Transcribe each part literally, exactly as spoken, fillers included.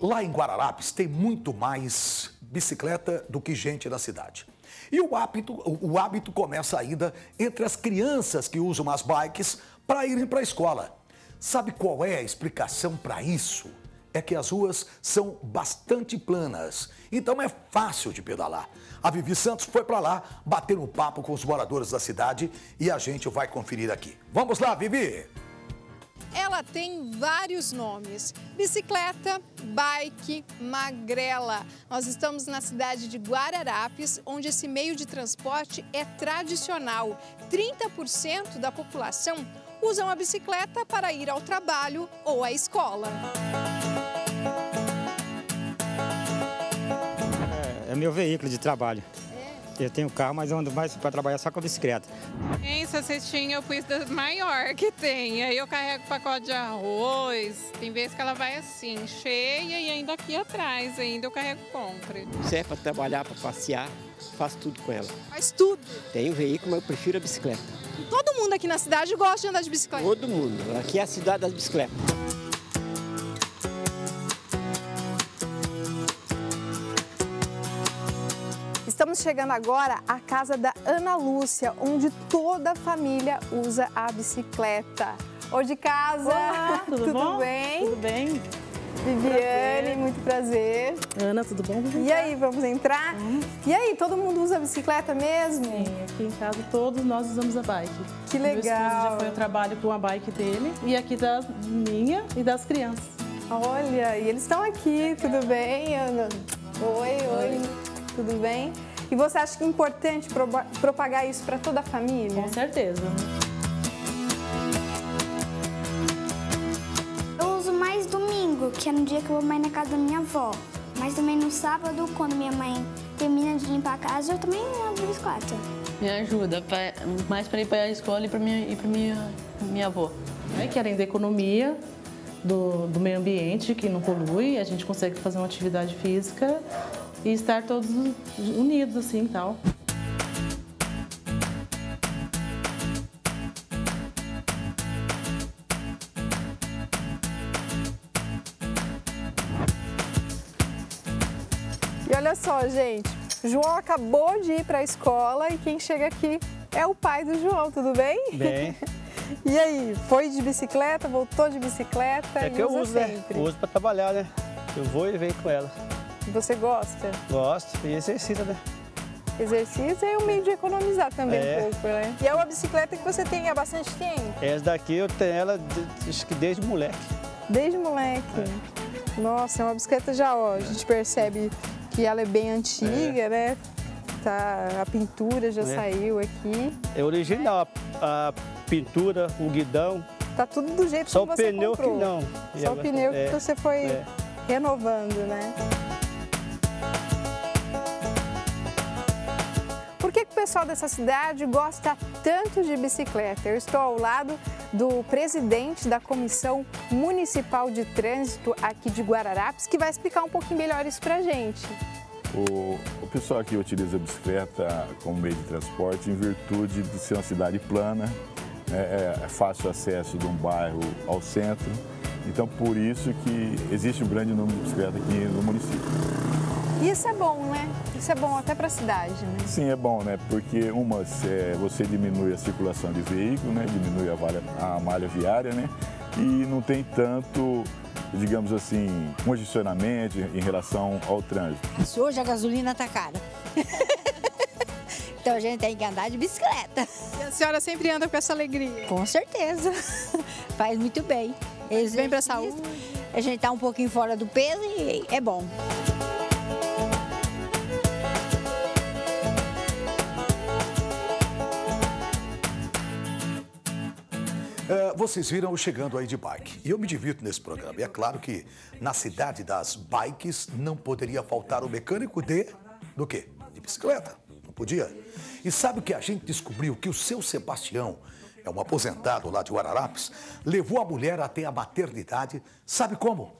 Lá em Guararapes tem muito mais bicicleta do que gente da cidade. E o hábito, o hábito começa ainda entre as crianças que usam as bikes para irem para a escola. Sabe qual é a explicação para isso? É que as ruas são bastante planas, então é fácil de pedalar. A Vivi Santos foi para lá bater um papo com os moradores da cidade e a gente vai conferir aqui. Vamos lá, Vivi! Ela tem vários nomes: bicicleta, bike, magrela. Nós estamos na cidade de Guararapes, onde esse meio de transporte é tradicional. trinta por cento da população usam a bicicleta para ir ao trabalho ou à escola. É, é meu veículo de trabalho. Eu tenho carro, mas eu ando mais para trabalhar só com a bicicleta. Essa cestinha eu pus da maior que tem. Aí eu carrego pacote de arroz. Tem vezes que ela vai assim, cheia, e ainda aqui atrás ainda eu carrego compra. Serve para trabalhar, para passear, faço tudo com ela. Faz tudo? Tenho veículo, mas eu prefiro a bicicleta. E todo mundo aqui na cidade gosta de andar de bicicleta? Todo mundo. Aqui é a cidade das bicicletas. Estamos chegando agora à casa da Ana Lúcia, onde toda a família usa a bicicleta. Oi, de casa! Olá, tudo, tudo bom? Bem? Tudo bem. Viviane, muito prazer. Ana, tudo bom? Vamos e entrar. Aí, vamos entrar? Hum. E aí, todo mundo usa a bicicleta mesmo? Sim, aqui em casa todos nós usamos a bike. Que legal! Meu esposo já foi ao trabalho com a bike dele e aqui da minha e das crianças. Olha, e eles estão aqui, tudo bem, Ana? Oi, oi, oi. Tudo bem? E você acha que é importante propagar isso para toda a família? Com certeza. Eu uso mais domingo, que é no dia que eu vou mais na casa da minha avó. Mas também no sábado, quando minha mãe termina de limpar a casa, eu também ando de bicicleta. Me ajuda, pra, mais para ir para a escola e para minha, e para minha, minha avó. É que além da economia do, do meio ambiente, que não polui, a gente consegue fazer uma atividade física e estar todos unidos, assim, tal. E olha só, gente, João acabou de ir para a escola e quem chega aqui é o pai do João, tudo bem? Bem. E aí, foi de bicicleta, voltou de bicicleta? É que eu uso, né? Eu uso para trabalhar, né? Eu vou e venho com ela. Você gosta? Gosto, e exercita, né? Exercício é um meio de economizar também é. um pouco, né? E é uma bicicleta que você tem há bastante tempo? Essa daqui eu tenho ela desde, desde moleque. Desde moleque? É. Nossa, é uma bicicleta já, ó, a gente percebe que ela é bem antiga, é. né? Tá, a pintura já é. saiu aqui. É original, a, a pintura, o guidão. Tá tudo do jeito Só que você comprou. Só o pneu que não. E Só o pneu é. que você foi é. renovando, né? Por que, que o pessoal dessa cidade gosta tanto de bicicleta? Eu estou ao lado do presidente da Comissão Municipal de Trânsito aqui de Guararapes, que vai explicar um pouquinho melhor isso pra gente. O, o pessoal aqui utiliza a bicicleta como meio de transporte em virtude de ser uma cidade plana, é, é fácil acesso de um bairro ao centro, então por isso que existe um grande número de bicicletas aqui no município. Isso é bom, né? Isso é bom até para a cidade, né? Sim, é bom, né? Porque uma, você diminui a circulação de veículo, né? Diminui a, valha, a malha viária, né? E não tem tanto, digamos assim, congestionamento em relação ao trânsito. Hoje a gasolina tá cara. Então a gente tem que andar de bicicleta. E a senhora sempre anda com essa alegria? Com certeza. Faz muito bem. Eles vêm para a saúde. A gente tá um pouquinho fora do peso e é bom. Vocês viram eu chegando aí de bike e eu me divirto nesse programa. E é claro que na cidade das bikes não poderia faltar o mecânico de... do quê? De bicicleta. Não podia? E sabe o que a gente descobriu? Que o seu Sebastião, é um aposentado lá de Guararapes, levou a mulher até a maternidade, sabe como?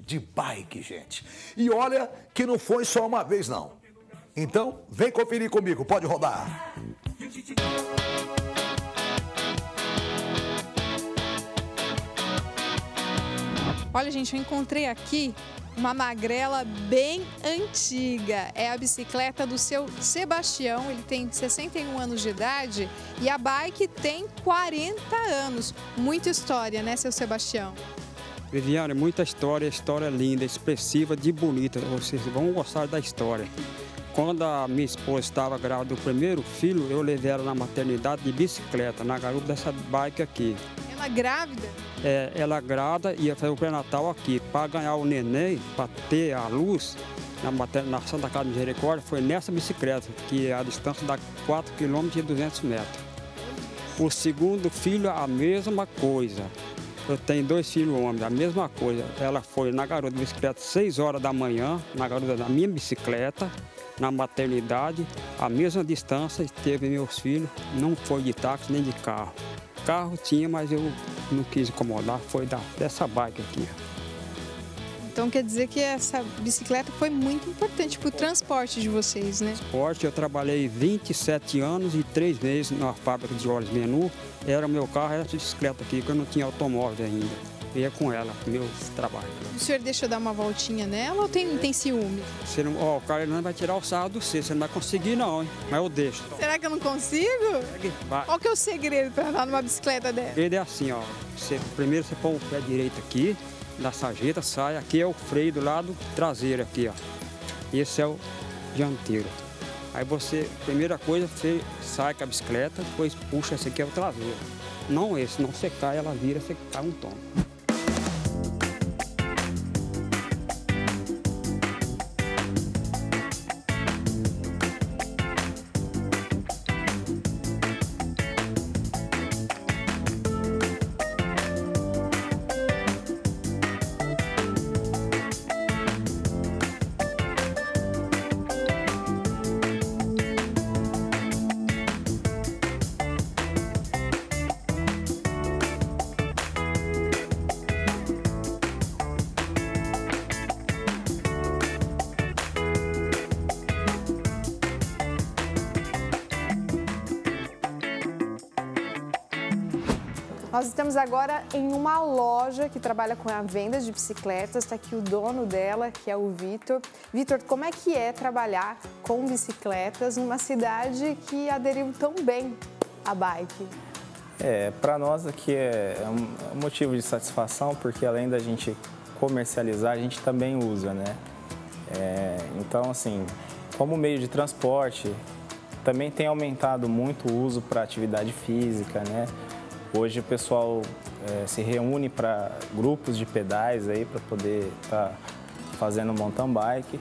De bike, gente. E olha que não foi só uma vez, não. Então, vem conferir comigo, pode rodar. Olha, gente, eu encontrei aqui uma magrela bem antiga. É a bicicleta do seu Sebastião, ele tem sessenta e um anos de idade e a bike tem quarenta anos. Muita história, né, seu Sebastião? Viviane, muita história, história linda, expressiva, de bonita. Vocês vão gostar da história. Quando a minha esposa estava grávida do primeiro filho, eu levei ela na maternidade de bicicleta, na garupa dessa bike aqui. Ela grávida? É, ela grávida e ia fazer o pré-natal aqui. Para ganhar o neném, para ter a luz, na, na Santa Casa de Misericórdia, foi nessa bicicleta, que a distância dá quatro quilômetros e duzentos metros. O segundo filho, a mesma coisa. Eu tenho dois filhos homens, a mesma coisa. Ela foi na garupa de bicicleta seis horas da manhã, na garupa da minha bicicleta, na maternidade, a mesma distância, teve meus filhos, não foi de táxi nem de carro. Carro tinha, mas eu não quis incomodar, foi da, dessa bike aqui. Então quer dizer que essa bicicleta foi muito importante para o transporte de vocês, né? Transporte, eu trabalhei vinte e sete anos e três meses na fábrica de óleos Menu. Era o meu carro, era essa bicicleta aqui, que eu não tinha automóvel ainda. Ia com ela, meu trabalho. O senhor deixa eu dar uma voltinha nela ou tem, tem ciúme? Você não, ó, o cara não vai tirar o sarro do seu, você não vai conseguir não, hein? Mas eu deixo. Será que eu não consigo? Vai. Qual que é o segredo para andar numa bicicleta dela? O segredo é assim, ó. Você, primeiro você põe o pé direito aqui, da sarjeta, sai. Aqui é o freio do lado traseiro aqui, ó. Esse é o dianteiro. Aí você, primeira coisa, você sai com a bicicleta, depois puxa, esse aqui é o traseiro. Não esse, não você cai, ela vira, você cai um tom. Nós estamos agora em uma loja que trabalha com a venda de bicicletas. Está aqui o dono dela, que é o Vitor. Vitor, como é que é trabalhar com bicicletas numa cidade que aderiu tão bem à bike? É, para nós aqui é um motivo de satisfação, porque além da gente comercializar, a gente também usa, né? É, então, assim, como meio de transporte, também tem aumentado muito o uso para atividade física, né? Hoje o pessoal é, se reúne para grupos de pedais aí para poder estar tá fazendo mountain bike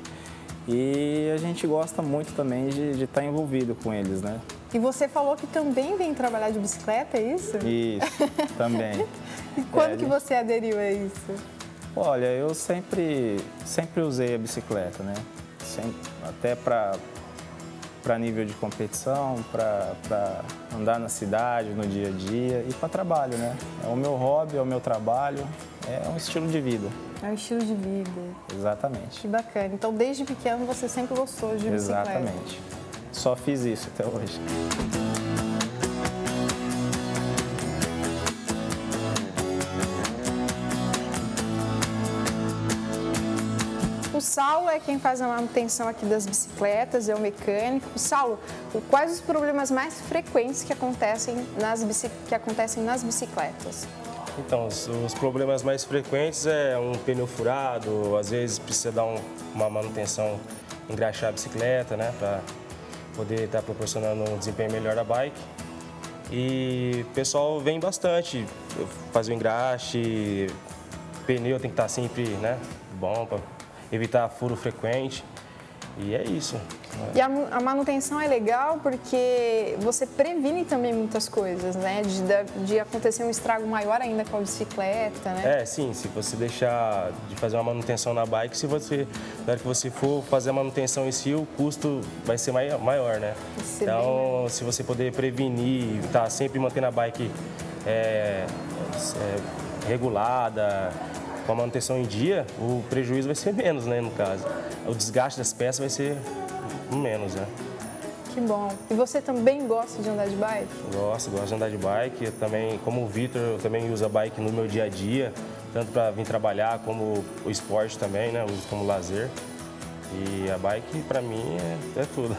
e a gente gosta muito também de estar tá envolvido com eles, né? E você falou que também vem trabalhar de bicicleta, é isso? Isso, também. E quando é, que gente... você aderiu a isso? Olha, eu sempre, sempre usei a bicicleta, né? Sempre, até para... para nível de competição, para andar na cidade, no dia a dia e para trabalho, né? É o meu hobby, é o meu trabalho, é um estilo de vida. É um estilo de vida. Exatamente. Que bacana. Então, desde pequeno, você sempre gostou de bicicleta. Exatamente. Só fiz isso até hoje. O Saulo é quem faz a manutenção aqui das bicicletas, é o mecânico. Saulo, quais os problemas mais frequentes que acontecem nas, que acontecem nas bicicletas? Então, os, os problemas mais frequentes é um pneu furado, às vezes precisa dar um, uma manutenção, engraxar a bicicleta, né, para poder estar proporcionando um desempenho melhor à bike. E o pessoal vem bastante, faz o engraxe, pneu tem que estar sempre, né, bom para evitar furo frequente, e é isso. E a, a manutenção é legal porque você previne também muitas coisas, né? De, de acontecer um estrago maior ainda com a bicicleta, né? É, sim, se você deixar de fazer uma manutenção na bike, se você, na hora que você for fazer a manutenção em si, o custo vai ser maior, né? Isso então, bem, né? Se você puder prevenir, tá sempre mantendo a bike é, é, regulada, com a manutenção em dia, o prejuízo vai ser menos, né, no caso. O desgaste das peças vai ser menos, né. Que bom. E você também gosta de andar de bike? Gosto, gosto de andar de bike. Eu também, como o Vitor, eu também uso a bike no meu dia a dia. tanto para vir trabalhar como o esporte também, né? Uso como lazer. E a bike, para mim, é, é tudo.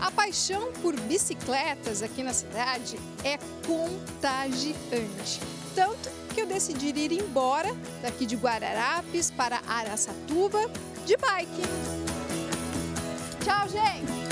A paixão por bicicletas aqui na cidade é contagiante. Tanto que eu decidi ir embora daqui de Guararapes para Araçatuba de bike. Tchau, gente!